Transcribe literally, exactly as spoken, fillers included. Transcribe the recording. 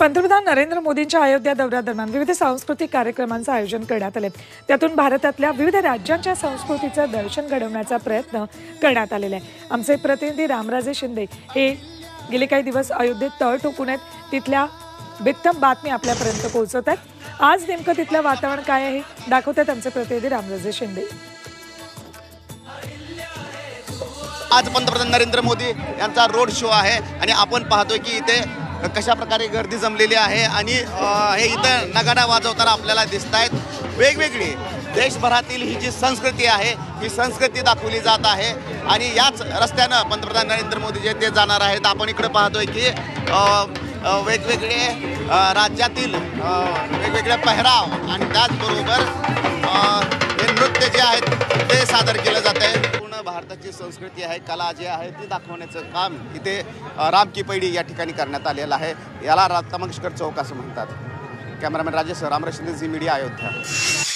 पंतप्रधान नरेंद्र मोदींच्या अयोध्या दौऱ्यादरम्यान विविध सांस्कृतिक कार्यक्रमांचं आयोजन करण्यात आले। त्यातून भारतातल्या विविध राज्यांच्या संस्कृतीचं दर्शन घडवण्याचा प्रयत्न करण्यात आलेला आहे। आमचे प्रतिनिधी रामराजे शिंदे हे गेले काही दिवस अयोध्येत तळ ठोकून आहेत, तिथल्या बेत्तम बातमी आपल्यापर्यंत पोहोचवतात। आज नेमकं तिथलं वातावरण काय आहे दाखवतात आमचे प्रतिनिधी रामराजे शिंदे। आज पंतप्रधान नरेंद्र मोदी यांचा रोड शो आहे आणि आपण पाहतोय की इथे कशा प्रकारे गर्दी जमलेली आहे आणि हे इथं नगाडा वाजवताना आपल्याला दिसत आहेत। वेगवेगळी देशभरातील ही जी संस्कृती आहे ही संस्कृती दाखवली जात आहे आणि याच रस्त्यानं पंतप्रधान नरेंद्र मोदी जे ते जाणार आहेत। आपण इकडे पाहतोय की वेगवेगळे राज्यातील वेगवेगळे पेहराव आणि त्याचबरोबर हे नृत्य जे आहेत ते सादर केलं जात आहे। भारताची संस्कृती आहे, कला जी आहे ती दाखवण्याचं काम इथे राम की पैडी या ठिकाणी करण्यात आलेलं आहे। याला राजतमकशकर चौक असं म्हणतात। कॅमेरामॅन राजेश रामचंद्र, झी मीडिया, अयोध्या।